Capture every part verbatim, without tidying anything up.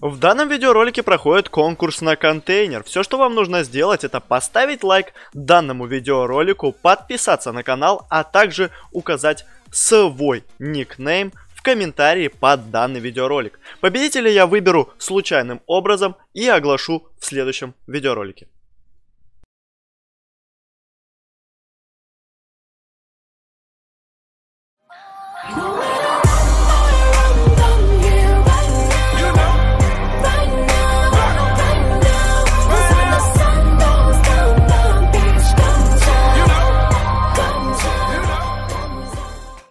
В данном видеоролике проходит конкурс на контейнер. Все, что вам нужно сделать, это поставить лайк данному видеоролику, подписаться на канал, а также указать свой никнейм в комментарии под данный видеоролик. Победителя я выберу случайным образом и оглашу в следующем видеоролике.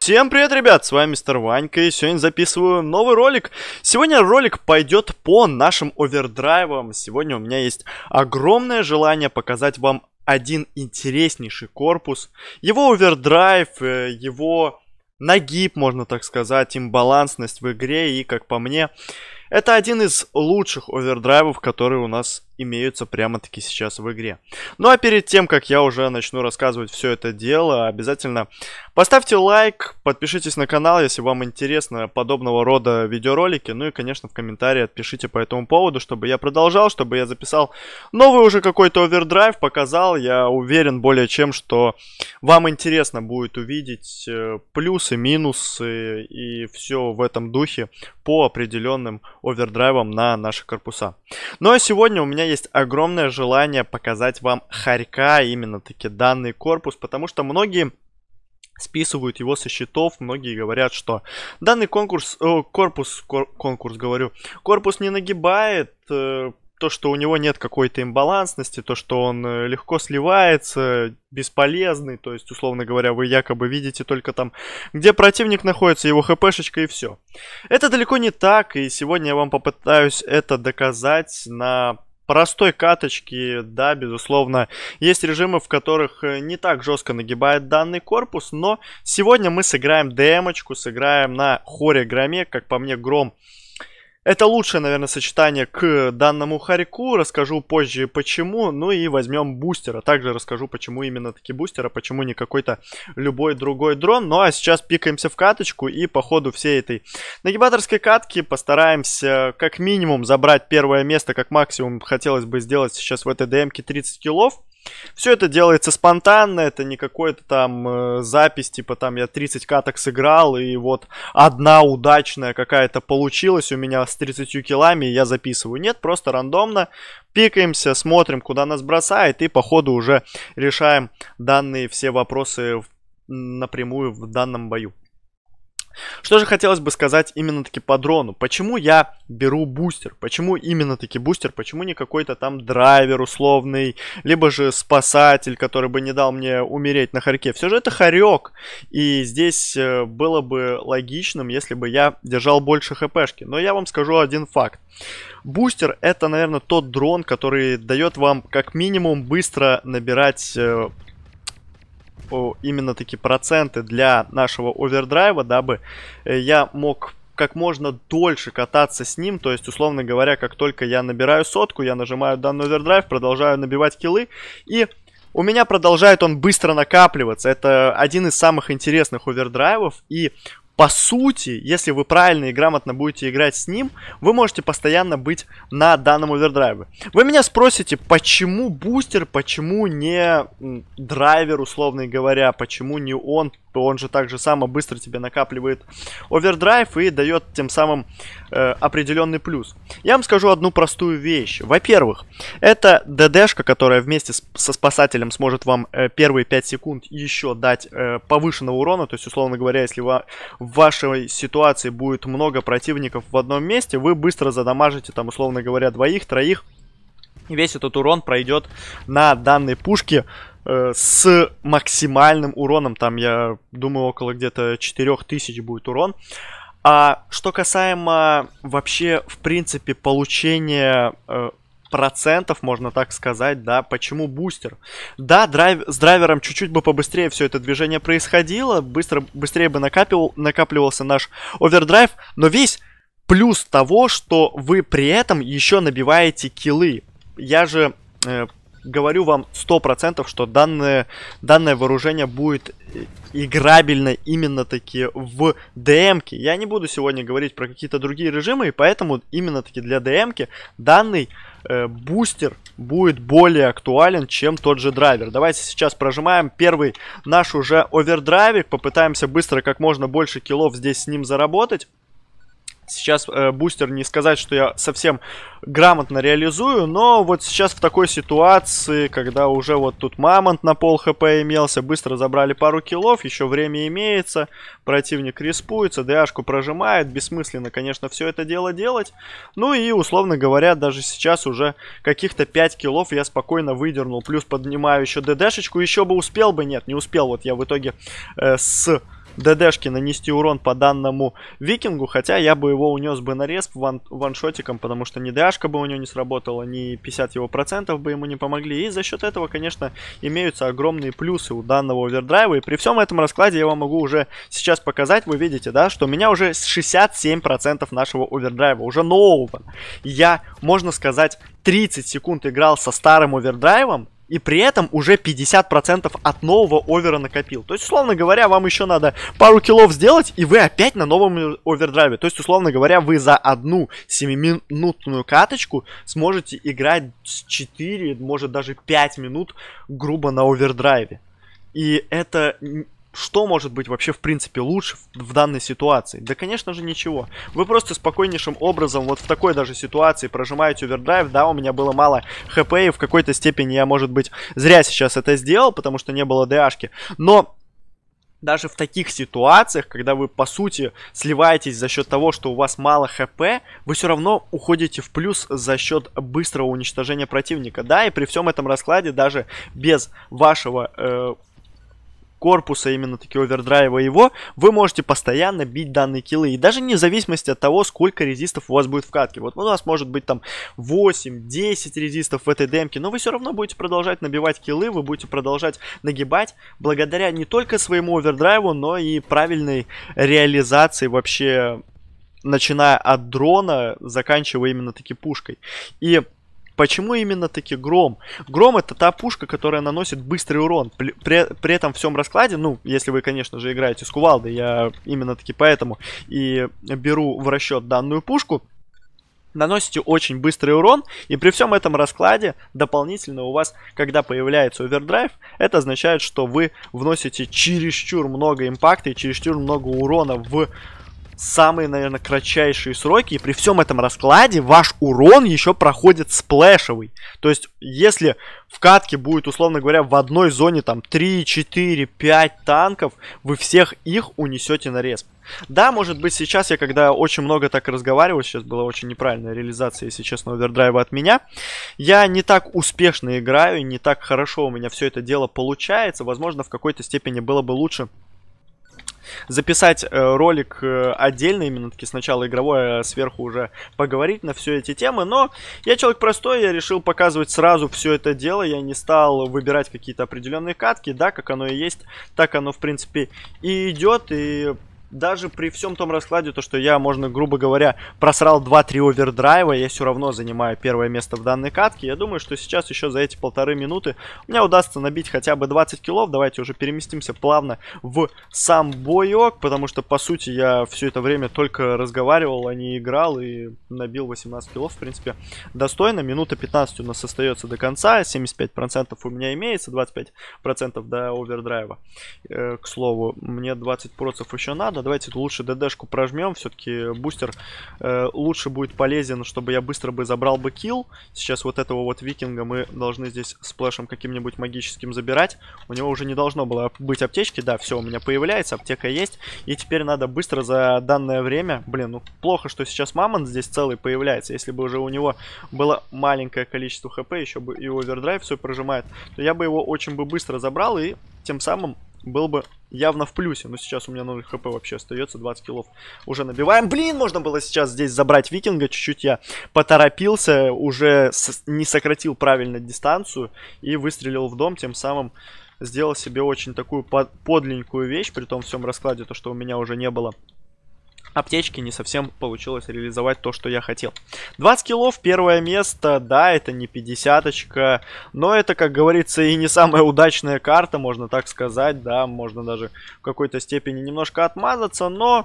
Всем привет, ребят, с вами мистер Ванька, и сегодня записываю новый ролик. Сегодня ролик пойдет по нашим овердрайвам. Сегодня у меня есть огромное желание показать вам один интереснейший корпус. Его овердрайв, его нагиб, можно так сказать, имбалансность в игре, и, как по мне, это один из лучших овердрайвов, которые у нас имеются прямо-таки сейчас в игре. Ну а перед тем, как я уже начну рассказывать все это дело, обязательно поставьте лайк, подпишитесь на канал, если вам интересно подобного рода видеоролики. Ну и, конечно, в комментарии отпишите по этому поводу, чтобы я продолжал, чтобы я записал новый уже какой-то овердрайв, показал. Я уверен более чем, что вам интересно будет увидеть плюсы, минусы и все в этом духе по определенным овердрайвом на наши корпуса. Ну а сегодня у меня есть огромное желание показать вам хорька, именно таки данный корпус, потому что многие списывают его со счетов, многие говорят, что данный конкурс, э, корпус, кор, конкурс говорю, корпус не нагибает, э, то, что у него нет какой-то имбалансности, то, что он легко сливается, бесполезный, то есть, условно говоря, вы якобы видите только там, где противник находится, его хпшечка и все. Это далеко не так, и сегодня я вам попытаюсь это доказать на простой каточке. Да, безусловно, есть режимы, в которых не так жестко нагибает данный корпус, но сегодня мы сыграем демочку, сыграем на хоре громе, как по мне, гром. Это лучшее, наверное, сочетание к данному хорьку. Расскажу позже почему. Ну и возьмем бустера. Также расскажу, почему именно таки бустера, почему не какой-то любой другой дрон. Ну а сейчас пикаемся в каточку и по ходу всей этой нагибаторской катки постараемся как минимум забрать первое место, как максимум хотелось бы сделать сейчас в этой ДМке тридцать киллов. Все это делается спонтанно, это не какой-то там э, запись, типа там я тридцать каток сыграл, и вот одна удачная какая-то получилась у меня с тридцатью киллами, и я записываю. Нет, просто рандомно пикаемся, смотрим, куда нас бросает, и по ходу уже решаем данные все вопросы в, напрямую в данном бою. Что же хотелось бы сказать именно-таки по дрону? Почему я беру бустер? Почему именно-таки бустер? Почему не какой-то там драйвер условный, либо же спасатель, который бы не дал мне умереть на хорьке? Все же это хорек, и здесь было бы логичным, если бы я держал больше хпшки. Но я вам скажу один факт. Бустер — это, наверное, тот дрон, который дает вам как минимум быстро набирать именно такие проценты для нашего овердрайва, дабы я мог как можно дольше кататься с ним. То есть, условно говоря, как только я набираю сотку, я нажимаю данный овердрайв, продолжаю набивать киллы, и у меня продолжает он быстро накапливаться. Это один из самых интересных овердрайвов, и по сути, если вы правильно и грамотно будете играть с ним, вы можете постоянно быть на данном овердрайве. Вы меня спросите, почему бустер, почему не драйвер, условно говоря, почему не он? Он же так же само быстро тебе накапливает овердрайв и дает тем самым э, определенный плюс. Я вам скажу одну простую вещь. Во-первых, это ДДшка, которая вместе с, со спасателем сможет вам э, первые пять секунд еще дать э, повышенного урона. То есть, условно говоря, если в, в вашей ситуации будет много противников в одном месте, вы быстро задамажите там, условно говоря, двоих, троих. И весь этот урон пройдет на данной пушке с максимальным уроном, там, я думаю, около где-то четырёх тысяч будет урон. А что касаемо вообще, в принципе, получения э, процентов, можно так сказать, да, почему бустер? Да, драйв, с драйвером чуть-чуть бы побыстрее все это движение происходило, быстро, быстрее бы накапил, накапливался наш овердрайв, но весь плюс того, что вы при этом еще набиваете киллы. Я же... Э, говорю вам сто процентов, что данное, данное вооружение будет играбельно именно таки в ДМ-ке. Я не буду сегодня говорить про какие-то другие режимы, и поэтому именно таки для ДМ-ки данный э, бустер будет более актуален, чем тот же драйвер. Давайте сейчас прожимаем первый наш уже овердрайвик, попытаемся быстро как можно больше киллов здесь с ним заработать. Сейчас э, бустер, не сказать, что я совсем грамотно реализую, но вот сейчас в такой ситуации, когда уже вот тут мамонт на пол хп имелся, быстро забрали пару киллов, еще время имеется, противник респуется, ДАшку прожимает, бессмысленно, конечно, все это дело делать. Ну и, условно говоря, даже сейчас уже каких-то пять киллов я спокойно выдернул, плюс поднимаю еще ДДшечку, еще бы успел бы, нет, не успел, вот я в итоге э, с... ДДшки нанести урон по данному викингу, хотя я бы его унес бы на респ ван, ваншотиком, потому что ни ДАшка бы у него не сработала, ни пятьдесят его процентов бы ему не помогли. И за счет этого, конечно, имеются огромные плюсы у данного овердрайва. И при всем этом раскладе я вам могу уже сейчас показать, вы видите, да, что у меня уже шестьдесят семь процентов нашего овердрайва, уже нового. Я, можно сказать, тридцать секунд играл со старым овердрайвом, и при этом уже пятьдесят процентов от нового овера накопил. То есть, условно говоря, вам еще надо пару киллов сделать, и вы опять на новом овердрайве. То есть, условно говоря, вы за одну семиминутную каточку сможете играть с четыре, может даже пять минут грубо на овердрайве. И это... Что может быть вообще в принципе лучше в данной ситуации? Да, конечно же, ничего. Вы просто спокойнейшим образом вот в такой даже ситуации прожимаете овердрайв. Да, у меня было мало хп, и в какой-то степени я, может быть, зря сейчас это сделал, потому что не было ДАшки. Но даже в таких ситуациях, когда вы, по сути, сливаетесь за счет того, что у вас мало хп, вы все равно уходите в плюс за счет быстрого уничтожения противника. Да, и при всем этом раскладе даже без вашего... Э, корпуса, именно таки овердрайва его, вы можете постоянно бить данные киллы. И даже не в зависимости от того, сколько резистов у вас будет в катке. Вот у нас может быть там восемь-десять резистов в этой демке, но вы все равно будете продолжать набивать киллы, вы будете продолжать нагибать, благодаря не только своему овердрайву, но и правильной реализации вообще, начиная от дрона, заканчивая именно таки пушкой. И... Почему именно таки Гром? Гром — это та пушка, которая наносит быстрый урон. При, при этом всем раскладе, ну, если вы, конечно же, играете с кувалдой, я именно таки поэтому и беру в расчет данную пушку, наносите очень быстрый урон, и при всем этом раскладе дополнительно у вас, когда появляется овердрайв, это означает, что вы вносите чересчур много импакта и чересчур много урона в... самые, наверное, кратчайшие сроки, и при всем этом раскладе ваш урон еще проходит сплэшевый. То есть, если в катке будет, условно говоря, в одной зоне там три, четыре, пять танков, вы всех их унесете на респ. Да, может быть, сейчас я, когда очень много так разговаривал, сейчас была очень неправильная реализация, если честно, овердрайва от меня. Я не так успешно играю, не так хорошо у меня все это дело получается. Возможно, в какой-то степени было бы лучше записать э, ролик э, отдельно, именно таки сначала игровое, а сверху уже поговорить на все эти темы. Но я человек простой, я решил показывать сразу все это дело. Я не стал выбирать какие-то определенные катки, да, как оно и есть, так оно в принципе и идет. И даже при всем том раскладе, то что я, можно грубо говоря, просрал два-три овердрайва, я все равно занимаю первое место в данной катке. Я думаю, что сейчас еще за эти полторы минуты мне удастся набить хотя бы двадцать киллов. Давайте уже переместимся плавно в сам боек, потому что, по сути, я все это время только разговаривал, а не играл, и набил восемнадцать киллов, в принципе, достойно. Минута пятнадцать у нас остается до конца, семьдесят пять процентов у меня имеется, двадцать пять процентов до овердрайва. Э, к слову, мне двадцать процентов еще надо. Давайте лучше ДДшку прожмем, все-таки бустер э, лучше будет полезен, чтобы я быстро бы забрал бы килл. Сейчас вот этого вот викинга мы должны здесь сплэшем каким-нибудь магическим забирать. У него уже не должно было быть аптечки, да, все у меня появляется, аптека есть. И теперь надо быстро за данное время, блин, ну плохо, что сейчас мамонт здесь целый появляется. Если бы уже у него было маленькое количество хп, еще бы и овердрайв все прожимает, то я бы его очень бы быстро забрал и тем самым... был бы явно в плюсе. Но сейчас у меня ноль хп вообще остается. двадцать киллов уже набиваем. Блин, можно было сейчас здесь забрать викинга. Чуть-чуть я поторопился. Уже не сократил правильно дистанцию. И выстрелил в дом. Тем самым сделал себе очень такую подленькую вещь. При том всем раскладе, то что у меня уже не было аптечки не совсем получилось реализовать то, что я хотел. двадцать киллов, первое место, да, это не пятидесяточка, но это, как говорится, и не самая удачная карта, можно так сказать, да, можно даже в какой-то степени немножко отмазаться, но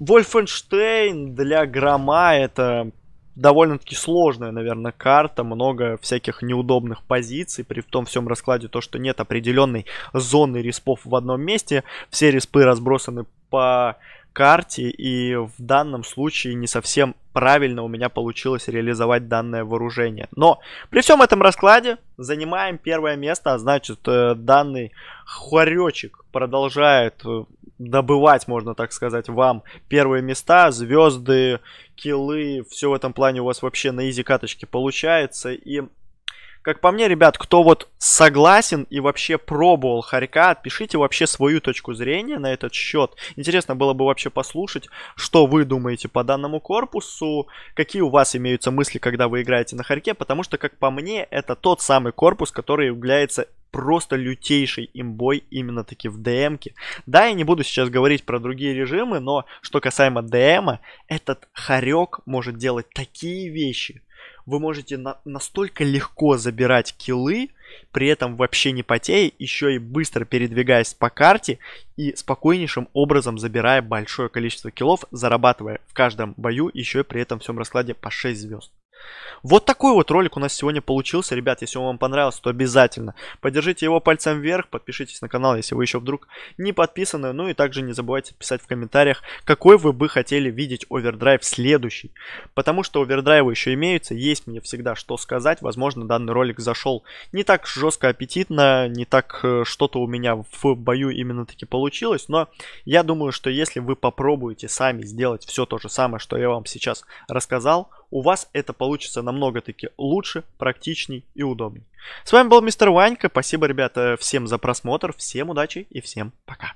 Вольфенштейн для Грома это довольно-таки сложная, наверное, карта, много всяких неудобных позиций, при том всем раскладе то, что нет определенной зоны респов в одном месте, все респы разбросаны по карте, и в данном случае не совсем правильно у меня получилось реализовать данное вооружение. Но при всем этом раскладе занимаем первое место, а значит данный хоречек продолжает добывать, можно так сказать, вам первые места, звезды, киллы, все в этом плане у вас вообще на изи каточке получается. И как по мне, ребят, кто вот согласен и вообще пробовал хорька, отпишите вообще свою точку зрения на этот счет. Интересно было бы вообще послушать, что вы думаете по данному корпусу, какие у вас имеются мысли, когда вы играете на хорьке, потому что, как по мне, это тот самый корпус, который является просто лютейший имбой именно таки в ДМке. Да, я не буду сейчас говорить про другие режимы, но что касаемо ДМа, этот хорек может делать такие вещи. Вы можете на настолько легко забирать киллы, при этом вообще не потея, еще и быстро передвигаясь по карте и спокойнейшим образом забирая большое количество киллов, зарабатывая в каждом бою еще и при этом всем раскладе по шесть звезд. Вот такой вот ролик у нас сегодня получился, ребят. Если он вам понравился, то обязательно поддержите его пальцем вверх, подпишитесь на канал, если вы еще вдруг не подписаны. Ну и также не забывайте писать в комментариях, какой вы бы хотели видеть овердрайв следующий, потому что овердрайвы еще имеются, есть мне всегда что сказать. Возможно, данный ролик зашел не так жестко аппетитно, не так что-то у меня в бою именно таки получилось, но я думаю, что если вы попробуете сами сделать все то же самое, что я вам сейчас рассказал, у вас это получится намного-таки лучше, практичней и удобней. С вами был мистер Ванька. Спасибо, ребята, всем за просмотр. Всем удачи и всем пока.